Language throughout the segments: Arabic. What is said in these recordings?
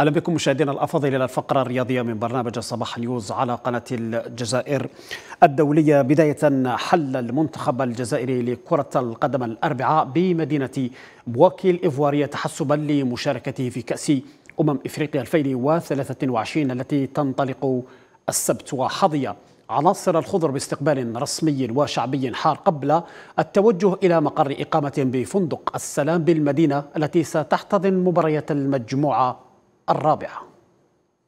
أهلا بكم مشاهدينا الأفاضل إلى الفقرة الرياضية من برنامج الصباح نيوز على قناة الجزائر الدولية. بداية حل المنتخب الجزائري لكرة القدم الأربعاء بمدينة بواكي الإيفوارية تحسبا لمشاركته في كأس إفريقيا 2023 التي تنطلق السبت، وحظي عناصر الخضر باستقبال رسمي وشعبي حار قبل التوجه إلى مقر إقامة بفندق السلام بالمدينة التي ستحتضن مباريات المجموعة الرابعة.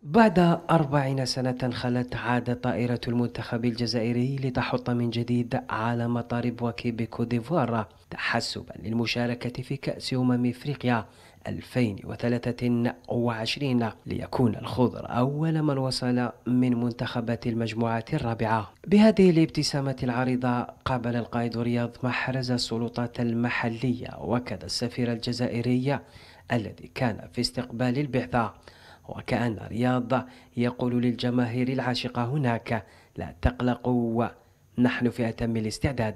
بعد 40 سنة خلت، عادت طائرة المنتخب الجزائري لتحط من جديد على مطار بواكي بكوت ديفوار تحسبا للمشاركة في كأس إفريقيا 2023 ليكون الخضر أول من وصل من منتخبات المجموعة الرابعة. بهذه الابتسامة العريضة قابل القائد رياض محرز السلطات المحلية وكذا السفير الجزائري الذي كان في استقبال البعثة، وكأن رياض يقول للجماهير العاشقة هناك: لا تقلقوا، نحن في أتم الاستعداد.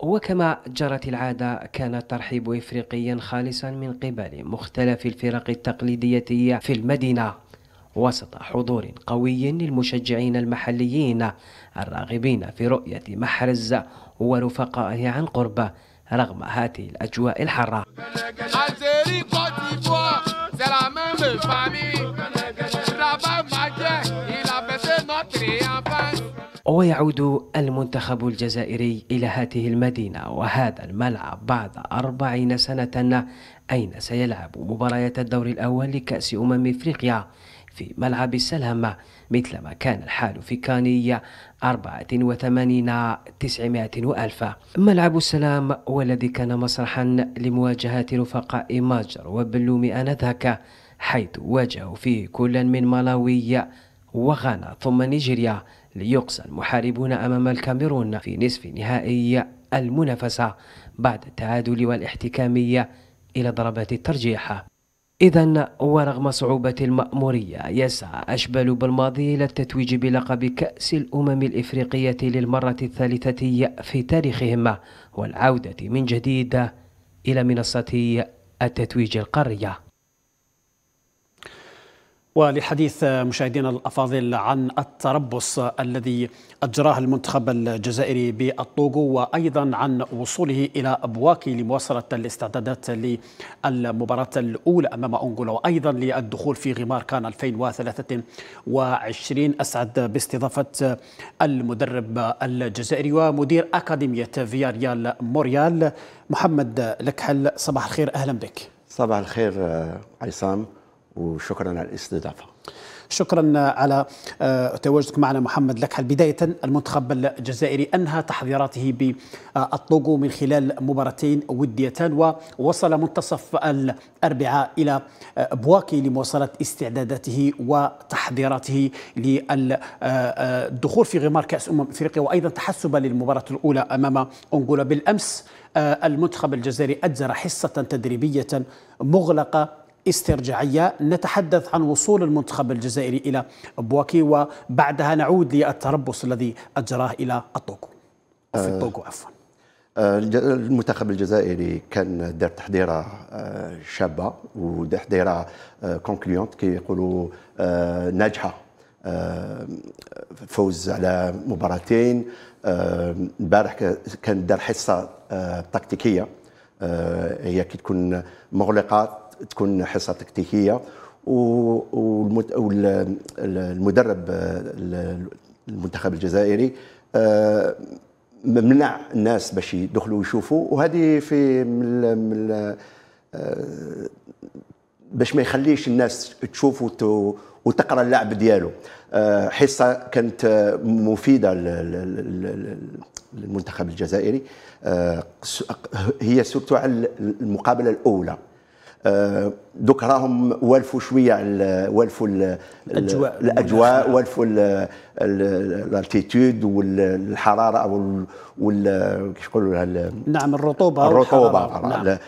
وكما جرت العادة كان الترحيب إفريقيا خالصا من قبل مختلف الفرق التقليدية في المدينة، وسط حضور قوي للمشجعين المحليين الراغبين في رؤية محرز ورفقائه عن قرب رغم هذه الأجواء الحارة. ويعود المنتخب الجزائري إلى هذه المدينة وهذا الملعب بعد 40 سنة، أين سيلعب مباريات الدور الأول لكأس إفريقيا في ملعب السلام، مثلما كان الحال في كانية 84900. ملعب السلام والذي كان مسرحا لمواجهة رفقاء ماجر وبلومي آنذاك، حيث واجهوا فيه كلا من مالاوي وغانا ثم نيجيريا، ليقصى المحاربون أمام الكاميرون في نصف نهائي المنافسة بعد التعادل والاحتكامية إلى ضربات الترجيح. إذن ورغم صعوبة المأمورية يسعى جمال بلماضي إلى التتويج بلقب كأس الإفريقية للمرة الثالثة في تاريخهم والعودة من جديد إلى منصة التتويج القارية. ولحديث مشاهدينا الأفاضل عن التربص الذي أجراه المنتخب الجزائري بالطوغو وأيضا عن وصوله إلى بواكي لمواصلة الاستعدادات للمباراة الأولى أمام أنغولا وأيضا للدخول في غمار كان 2023، أسعد باستضافة المدرب الجزائري ومدير أكاديمية فياريال موريال محمد لكحل. صباح الخير، أهلا بك. صباح الخير عصام، وشكرا على الاستضافه. شكرا على تواجدك معنا محمد لكحل. بدايه، المنتخب الجزائري انهى تحضيراته بالطوغو من خلال مباراتين وديتان ووصل منتصف الاربعاء الى بواكي لمواصله استعداداته وتحضيراته للدخول في غمار كاس افريقيا وايضا تحسبا للمباراه الاولى امام انغولا. بالامس المنتخب الجزائري اجرى حصه تدريبيه مغلقه استرجاعية، نتحدث عن وصول المنتخب الجزائري إلى بواكي وبعدها نعود للتربص الذي أجراه إلى الطوغو في الطوغو عفوا. المنتخب الجزائري كان دار تحضيرة شابة وتحضيرة كونكليونت كيقولوا ناجحة، فوز على مباراتين. البارح كان دار حصة تكتيكية، هي كي تكون مغلقة تكون حصة تكتيكية، والمدرب المنتخب الجزائري ممنع الناس باش يدخلوا ويشوفوا، وهذه في باش ما يخليش الناس تشوف وتقرا اللعب ديالو. حصة كانت مفيدة للمنتخب الجزائري، هي سورتو على المقابلة الأولى. دوك راهم والفوا شويه، والفوا الاجواء والفوا الالتيتود والحراره او كيف يقولوا لها نعم الرطوبه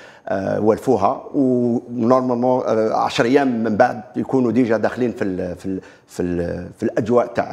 والفوها، ونورمالمون 10 ايام من بعد يكونوا ديجا داخلين في ال في ال في, ال في الاجواء تاع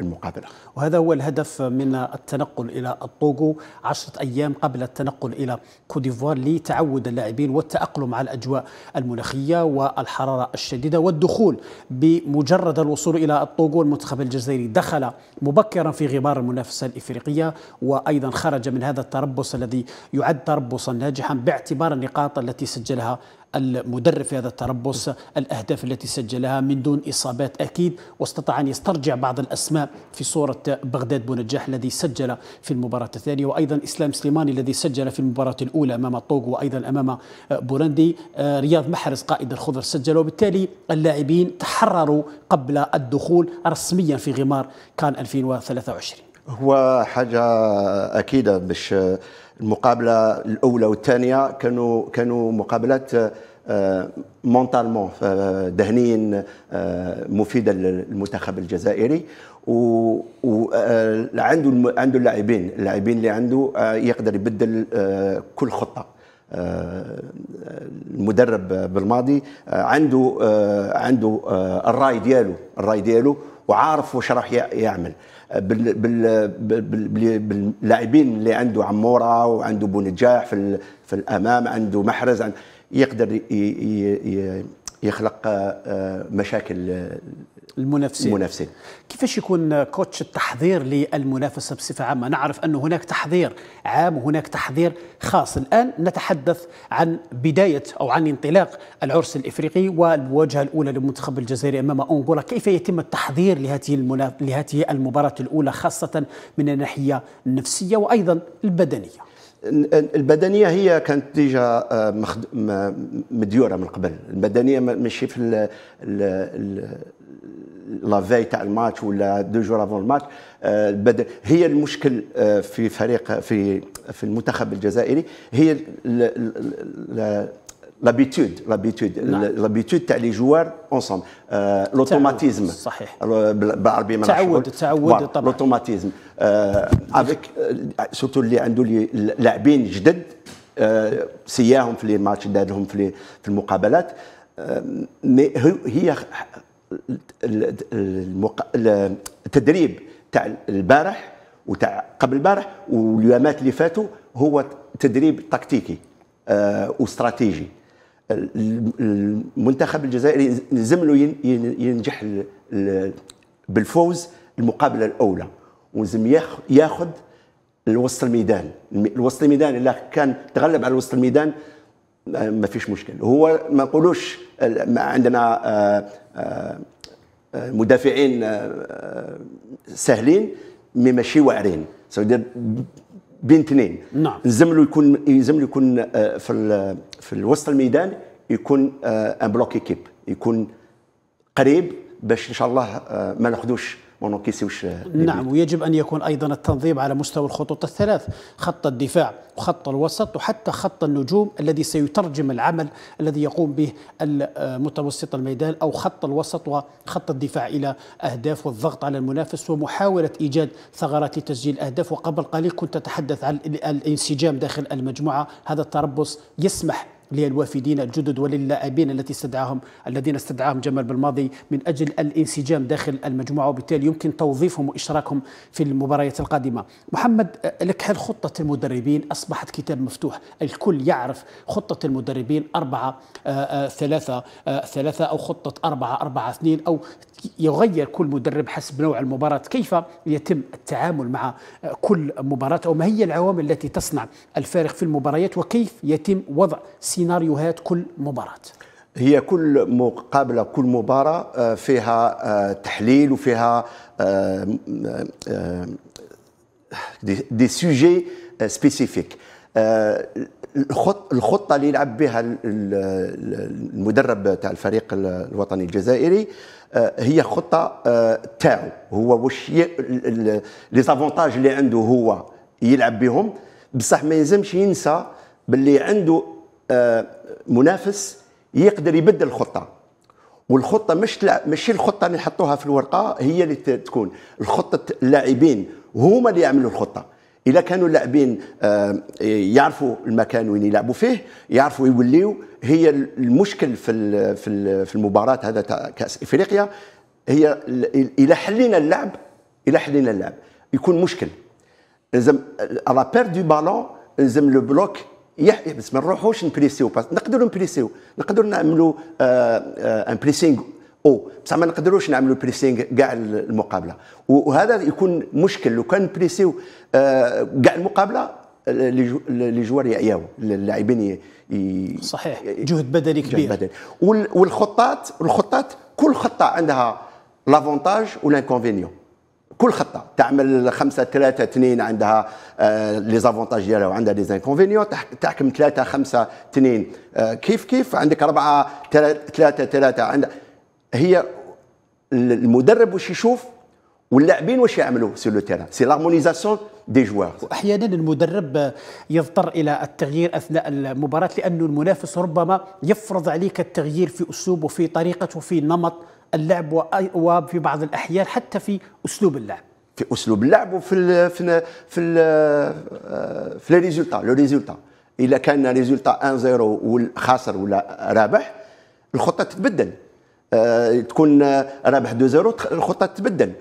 المقابله. وهذا هو الهدف من التنقل الى الطوغو 10 ايام قبل التنقل الى كوت ديفوار لتعود اللاعبين والتاقلم على الاجواء المناخيه والحراره الشديده والدخول. بمجرد الوصول الى الطوغو المنتخب الجزائري دخل مبكرا في غمار المنافسه الافريقيه، وايضا خرج من هذا التربص الذي يعد تربصا ناجحا باعتبار النقاط التي سجلها المدرب في هذا التربص، الأهداف التي سجلها من دون إصابات أكيد، واستطاع أن يسترجع بعض الأسماء في صورة بغداد بنجاح الذي سجل في المباراة الثانية، وأيضا إسلام سليماني الذي سجل في المباراة الأولى أمام الطوغو وأيضا أمام بوروندي، رياض محرز قائد الخضر سجل، وبالتالي اللاعبين تحرروا قبل الدخول رسميا في غمار كان 2023. هو حاجة أكيدة باش المقابله الاولى والثانيه كانوا مقابلات مونتالمون ذهنيا مفيده للمنتخب الجزائري، وعنده اللاعبين اللي عنده يقدر يبدل كل خطه. المدرب بالماضي عنده الراي ديالو وعارف واش راح يعمل باللاعبين اللي عنده عمورة وعنده بونجاح في الامام، عنده محرز، يقدر يخلق مشاكل المنافسين. كيفاش يكون كوتش التحضير للمنافسه بصفه عامه؟ نعرف أن هناك تحضير عام وهناك تحضير خاص، الآن نتحدث عن بدايه او عن انطلاق العرس الافريقي والمواجهه الاولى للمنتخب الجزائري امام أنغولا، كيف يتم التحضير لهذه المباراه الاولى خاصه من الناحيه النفسيه وايضا البدنيه؟ البدنيه هي كانت ديجا مديوره من قبل، البدنيه ماشي في لا في تاع الماتش ولا دو جور افون الماتش، هي المشكل في فريق في المنتخب الجزائري هي لابيتود تاع لي جوار اونصوم، لوتوماتيزم صحيح بالعربي تعود طبعا لوتوماتيزم افيك سورتو اللي عنده لاعبين جدد سياهم في لي ماتش دارهم في المقابلات، مي هي التدريب تاع البارح وتاع قبل البارح واليومات اللي فاتوا هو تدريب تكتيكي واستراتيجي. المنتخب الجزائري لازم له ينجح بالفوز المقابله الاولى، ولازم ياخذ الوسط الميدان، الوسط الميدان الا كان تغلب على وسط الميدان ما فيش مشكل. هو ما نقولوش عندنا مدافعين سهلين مي ماشي واعرين، سيدير بين اثنين. نعم يلزم له يكون في الوسط الميدان يكون ان بلوك ايكيب، يكون قريب باش ان شاء الله ما ناخذوش ونوكيسيوش. نعم ويجب ان يكون ايضا التنظيم على مستوى الخطوط الثلاث، خط الدفاع وخط الوسط وحتى خط النجوم الذي سيترجم العمل الذي يقوم به المتوسط الميدان او خط الوسط وخط الدفاع الى اهداف والضغط على المنافس ومحاوله ايجاد ثغرات لتسجيل اهداف. وقبل قليل كنت تتحدث عن الانسجام داخل المجموعه، هذا التربص يسمح للوافدين الجدد وللاعبين الذين استدعاهم جمال بلماضي من أجل الانسجام داخل المجموعة، وبالتالي يمكن توظيفهم وإشراكهم في المباريات القادمة. محمد لكحل، خطة المدربين أصبحت كتاب مفتوح، الكل يعرف خطة المدربين 4-3-3 أو خطة 4-4-2 أو يغير كل مدرب حسب نوع المباراة. كيف يتم التعامل مع كل مباراة أو ما هي العوامل التي تصنع الفارق في المباريات، وكيف يتم وضع سيناريوهات كل مباراة؟ هي كل مقابلة كل مباراة فيها تحليل وفيها دي سوجي سبيسيفيك. الخطة اللي يلعب بها المدرب تاع الفريق الوطني الجزائري هي خطة تاعو هو، واش لي زافونتاج اللي عنده هو يلعب بهم، بصح ما يلزمش ينسى باللي عنده منافس يقدر يبدل الخطه والخطه مش الخطه اللي نحطوها في الورقه هي اللي تكون الخطه. اللاعبين هما اللي يعملوا الخطه. اذا كانوا اللاعبين يعرفوا المكان وين يلعبوا فيه، يعرفوا يوليو. هي المشكل في المباراه هذا تاع كاس افريقيا، هي الى حلينا اللعب، الى حلينا اللعب يكون مشكل. لازم لا بير دو بالون، لازم لو بلوك بس ما نروحوش نبريسيو. نقدروا نبريسيو، نقدروا نعملوا ان بريسينغ او، بصح ما نقدروش نعملوا بريسينغ كاع المقابله، وهذا يكون مشكل. لو كان بريسيو كاع المقابله لي جوار يعياو، اللاعبين صحيح جهد بدني كبير. والخطات كل خطه عندها لافونتاج والانكونفينيون. كل خطه تعمل 5-3-2 عندها لي زافونتاج ديالها وعندها لي زانكونفينيون. تحكم 3-5-2 كيف كيف، عندك 4-3-3 عندها. هي المدرب واش يشوف واللاعبين واش يعملوا سي لو تيران، سي لارمونيزاسيون دي جوار. واحيانا المدرب يضطر الى التغيير اثناء المباراه، لانه المنافس ربما يفرض عليك التغيير في اسلوبه، في طريقته، في نمط اللعب، وفي بعض الأحيان حتى في أسلوب اللعب، وفي ال في ال في الريزولتا. لو ريزولتا إذا كان ريزولتا 1-0 والخاسر ولا رابح، الخطة تتبدل. تكون رابح 2-0 الخطة تتبدل.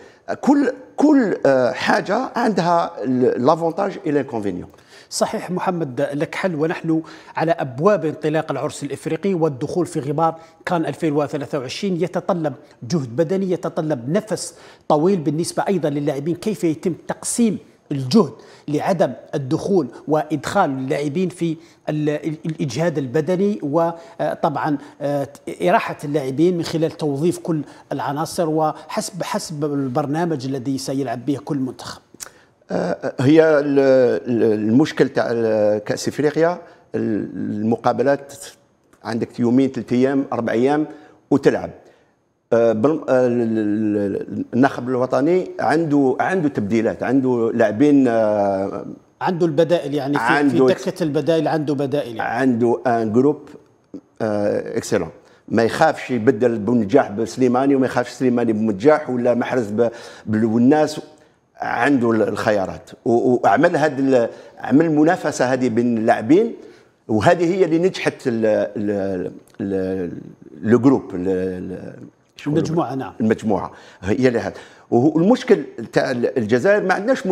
كل حاجة عندها لافونتاج إلى الكونفينيون. صحيح محمد لكحل، ونحن على أبواب انطلاق العرس الإفريقي، والدخول في غمار كان 2023 يتطلب جهد بدني، يتطلب نفس طويل بالنسبة أيضا للاعبين. كيف يتم تقسيم الجهد لعدم الدخول وإدخال اللاعبين في الإجهاد البدني، وطبعا إراحة اللاعبين من خلال توظيف كل العناصر وحسب البرنامج الذي سيلعب به كل منتخب؟ هي المشكل تاع كأس افريقيا، المقابلات عندك يومين 3 أيام 4 أيام وتلعب. النخب الوطني عنده تبديلات، عنده لاعبين، عنده البدائل، يعني في دكة البدائل عنده بدائل، يعني عنده ان جروب اكسلون. ما يخافش يبدل بنجاح بسليماني، وما يخافش سليماني بنجاح، ولا محرز بالوناس. عنده الخيارات، وعمل عمل المنافسه هذه بين اللاعبين، وهذه هي اللي نجحت لو جروب، المجموعه. نعم المجموعه هي اللي هذا. والمشكل تاع الجزائر، ما عندناش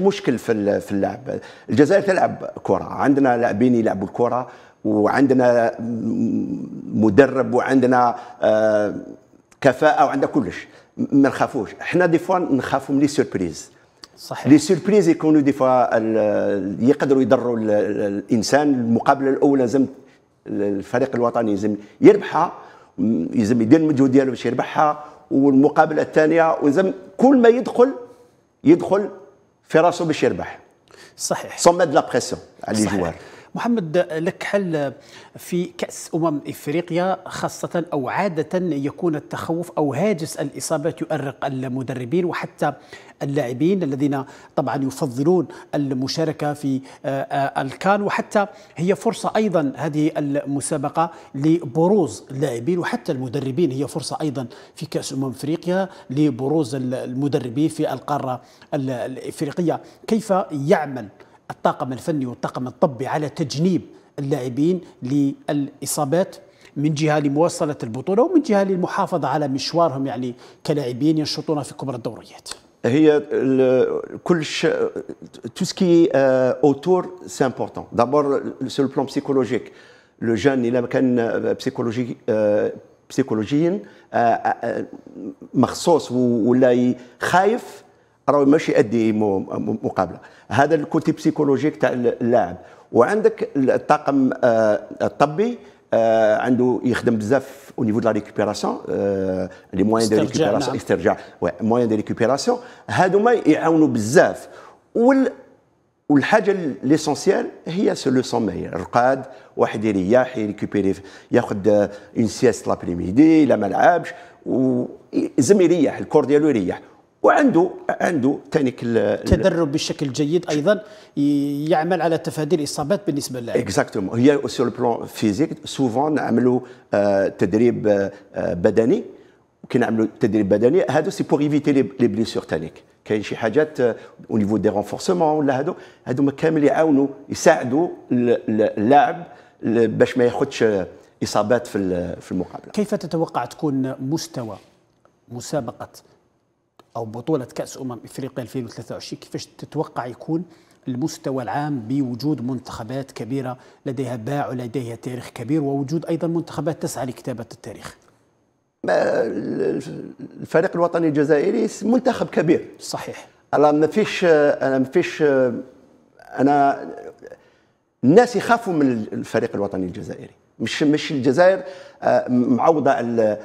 مشكل، في اللعب. الجزائر تلعب كره، عندنا لاعبين يلعبوا الكره، وعندنا مدرب، وعندنا كفاءه، وعندنا كلش. ما نخافوش، حنا دي فوا نخافوا من لي سوربريز. صحيح لي سوربريز يكونوا دي فوا يقدروا يضروا الانسان. المقابله الاولى لازم الفريق الوطني لازم يربحها، لازم يدير المجهود ديالو باش يربحها. والمقابله الثانيه لازم كل ما يدخل في راسه باش يربح. صحيح صمد لا بريسيون على لي جوار. محمد لكحل، في كأس إفريقيا خاصة أو عادة يكون التخوف أو هاجس الإصابات يؤرق المدربين وحتى اللاعبين الذين طبعا يفضلون المشاركة في الكان، وحتى هي فرصة أيضا هذه المسابقة لبروز اللاعبين، وحتى المدربين هي فرصة أيضا في كأس إفريقيا لبروز المدربين في القارة الإفريقية. كيف يعمل الطاقم الفني والطاقم الطبي على تجنيب اللاعبين للإصابات، من جهة لمواصلة البطولة، ومن جهة للمحافظة على مشوارهم يعني كلاعبين ينشطون في كبرى الدوريات؟ هي كلش تو سكي اوتور سي امبورطون. دابور سو بلون بسيكولوجيك، لو جان إلا كان بسيكولوجيا مخصوص ولا خايف، راه ماشي يأدي مقابله. هذا الكوتي بسيكولوجيك تاع اللاعب. وعندك الطاقم الطبي عنده يخدم بزاف او نيفو دو لا ريكوبيراسيون، لي موان دو ريكوبيراسيون، استرجاع، موان دو ريكوبيراسيون. هذوما يعاونوا بزاف. والحاجه ليسونسيال هي سو لو سوماي، الرقاد، واحد يريح، يريكوبيري، ياخذ اون سياس لابريميدي الا ما لعبش، لازم يريح الكور ديالو، يريح. وعنده ثاني التدرب بشكل جيد ايضا يعمل على تفادي الاصابات بالنسبه للاعب. اكزاكتومون هي سور البلان فيزيك سوفون نعملوا تدريب بدني وكنعملوا تدريب بدني هادو سي بوغ ايفيتي لي بليسور تانيك. كاين شي حاجات او نيفو دي رونفورسمون ولا هادو هادو كامل يعاونوا يساعدوا اللاعب باش ما ياخذش اصابات في المقابله. كيف تتوقع تكون مستوى مسابقه أو بطولة كأس إفريقيا 2023 كيفاش تتوقع يكون المستوى العام بوجود منتخبات كبيرة لديها باع ولديها تاريخ كبير ووجود أيضا منتخبات تسعى لكتابة التاريخ؟ الفريق الوطني الجزائري منتخب كبير صحيح. أنا الناس يخافوا من الفريق الوطني الجزائري، مش الجزائر معوضة على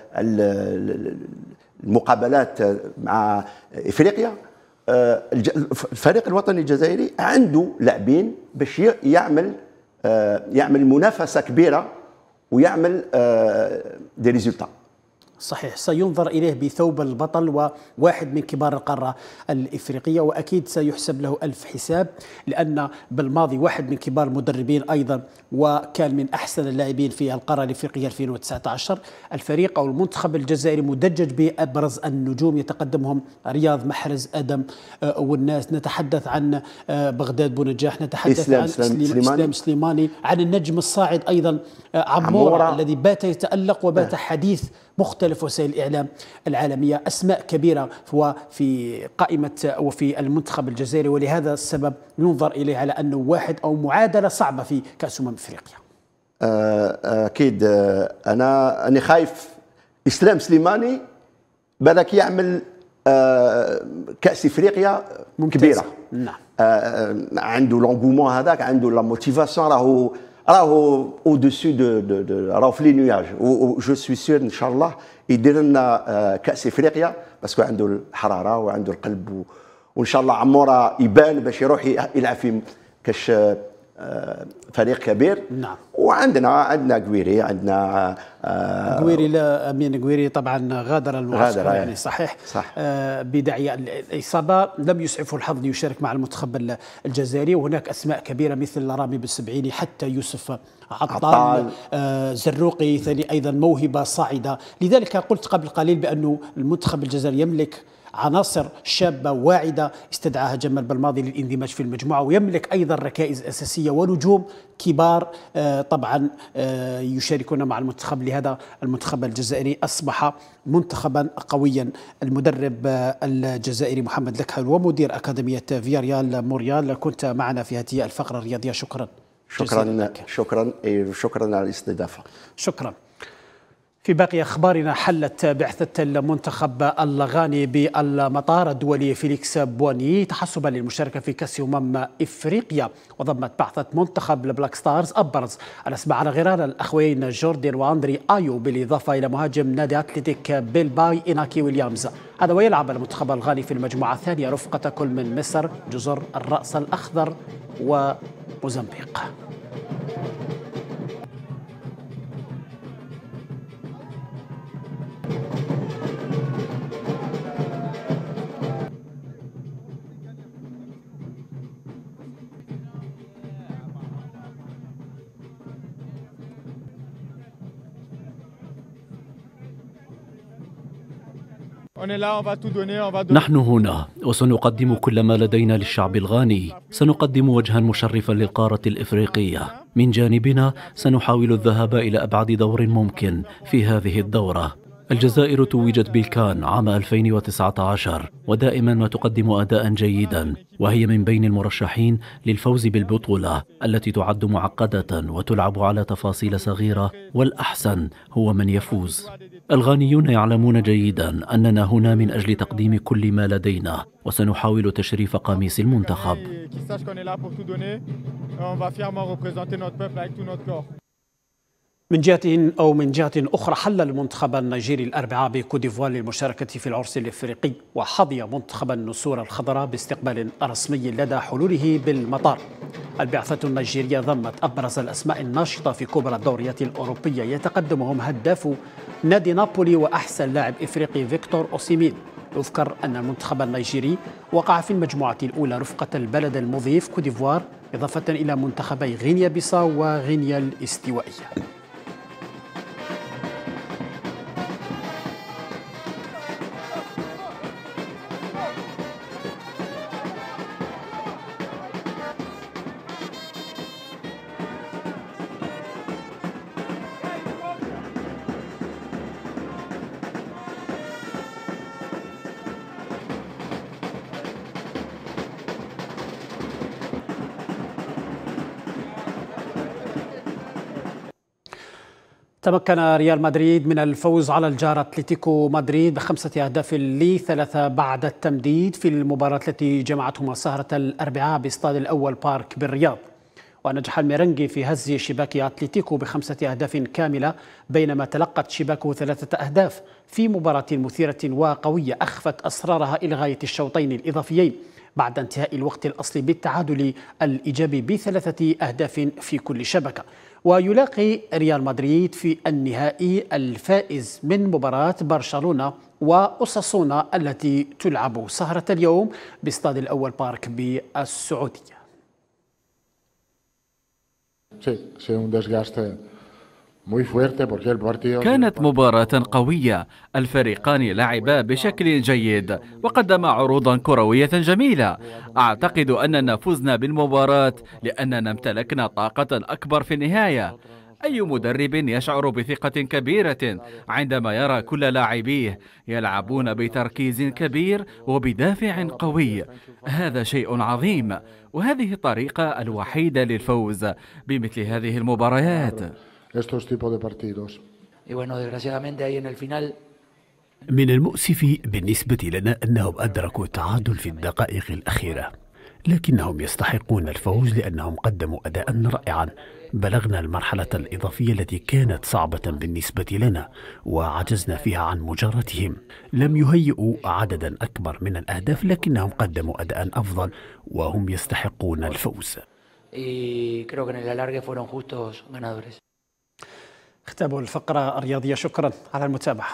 المقابلات مع افريقيا. الفريق الوطني الجزائري عنده لاعبين باش يعمل منافسه كبيره ويعمل دي ريزولتا صحيح. سينظر اليه بثوب البطل وواحد من كبار القاره الافريقيه واكيد سيحسب له الف حساب، لان بلماضي واحد من كبار المدربين ايضا وكان من احسن اللاعبين في القاره الافريقيه 2019. الفريق او المنتخب الجزائري مدجج بابرز النجوم يتقدمهم رياض محرز ادم والناس. نتحدث عن بغداد بنجاح، نتحدث عن إسلام سليماني، عن النجم الصاعد ايضا عمورة الذي بات يتالق وبات حديث مختلف وسائل الإعلام العالمية. أسماء كبيرة في قائمة وفي المنتخب الجزائري، ولهذا السبب ينظر إليه على أنه واحد أو معادلة صعبة في كأس إفريقيا. أكيد أنا خايف إسلام سليماني بالك يعمل كأس إفريقيا كبيرة. نعم. عنده لونغومون هذاك، عنده لا موتيفاسيون، راهو او دوسو راهو في لي نياج. جو سوي سير ان شاء الله يدير لنا كاس افريقيا باسكو عنده الحراره وعنده القلب، وان شاء الله عموره يبان باش يروح يلعب في كاش فريق كبير. نعم. وعندنا قويري، عندنا قويري امين قويري طبعا غادر المعسكر يعني صحيح صح. بداعي الاصابه لم يسعفه الحظ ليشارك مع المنتخب الجزائري، وهناك اسماء كبيره مثل رامي بالسبعيني حتى يوسف عطال زروقي ثاني ايضا موهبه صاعده. لذلك قلت قبل قليل بانه المنتخب الجزائري يملك عناصر شابة واعدة استدعاها جمال بلماضي للإندماج في المجموعة، ويملك أيضا ركائز أساسية ونجوم كبار طبعا يشاركون مع المنتخب. لهذا المنتخب الجزائري أصبح منتخبا قويا. المدرب الجزائري محمد لكحل ومدير أكاديمية فياريال موريال، كنت معنا في هذه الفقرة الرياضية. شكرا على الاستضافة. شكرا. في باقي أخبارنا، حلت بعثة المنتخب الغاني بالمطار الدولي فيليكس بواني تحسبا للمشاركة في كأس إفريقيا، وضمت بعثة منتخب البلاك ستارز أبرز الأسماء على غرار الأخوين جوردن وأندري أيو، بالإضافة إلى مهاجم نادي أتلتيك بيلباي أناكي ويليامز. هذا ويلعب المنتخب الغاني في المجموعة الثانية رفقة كل من مصر، جزر الرأس الأخضر وموزمبيق. نحن هنا وسنقدم كل ما لدينا للشعب الغاني. سنقدم وجها مشرفا للقارة الإفريقية. من جانبنا سنحاول الذهاب إلى أبعد دور ممكن في هذه الدورة. الجزائر توجت بالكان عام 2019 ودائما ما تقدم أداء جيدا، وهي من بين المرشحين للفوز بالبطولة التي تعد معقدة وتلعب على تفاصيل صغيرة، والأحسن هو من يفوز. الغانيون يعلمون جيدا أننا هنا من أجل تقديم كل ما لدينا، وسنحاول تشريف قميص المنتخب. من جهة أخرى، حل المنتخب النيجيري الأربعاء بكوت ديفوار للمشاركة في العرس الإفريقي، وحظي منتخب النسور الخضراء باستقبال رسمي لدى حلوله بالمطار. البعثة النيجيرية ضمت أبرز الأسماء الناشطة في كبرى الدوريات الأوروبية، يتقدمهم هداف نادي نابولي وأحسن لاعب إفريقي فيكتور أوسيمين، يذكر أن المنتخب النيجيري وقع في المجموعة الأولى رفقة البلد المضيف كوديفوار، إضافة إلى منتخبي غينيا بيساو وغينيا الاستوائية. تمكن ريال مدريد من الفوز على الجار أتلتيكو مدريد ب5 أهداف ل3 بعد التمديد في المباراة التي جمعتهما سهرة الأربعاء باستاد الأول بارك بالرياض. ونجح الميرنجي في هز شباك أتلتيكو ب5 أهداف كاملة، بينما تلقت شباكه 3 أهداف في مباراة مثيرة وقوية أخفت أسرارها إلى غاية الشوطين الإضافيين بعد انتهاء الوقت الأصلي بالتعادل الإيجابي ب3 أهداف في كل شبكة. ويلاقي ريال مدريد في النهائي الفائز من مباراة برشلونة وأوساسونا التي تلعب سهرة اليوم باستاد الأول بارك بالسعودية. كانت مباراة قوية، الفريقان لعبا بشكل جيد وقدما عروضا كروية جميلة. أعتقد أننا فزنا بالمباراة لأننا امتلكنا طاقة أكبر في النهاية. أي مدرب يشعر بثقة كبيرة عندما يرى كل لاعبيه يلعبون بتركيز كبير وبدافع قوي. هذا شيء عظيم، وهذه الطريقة الوحيدة للفوز بمثل هذه المباريات. من المؤسف بالنسبة لنا أنهم أدركوا التعادل في الدقائق الأخيرة، لكنهم يستحقون الفوز لأنهم قدموا أداء رائعا. بلغنا المرحلة الإضافية التي كانت صعبة بالنسبة لنا وعجزنا فيها عن مجاراتهم. لم يهيئوا عددا أكبر من الأهداف لكنهم قدموا أداء أفضل وهم يستحقون الفوز. اختتام الفقرة الرياضية، شكرا على المتابعة.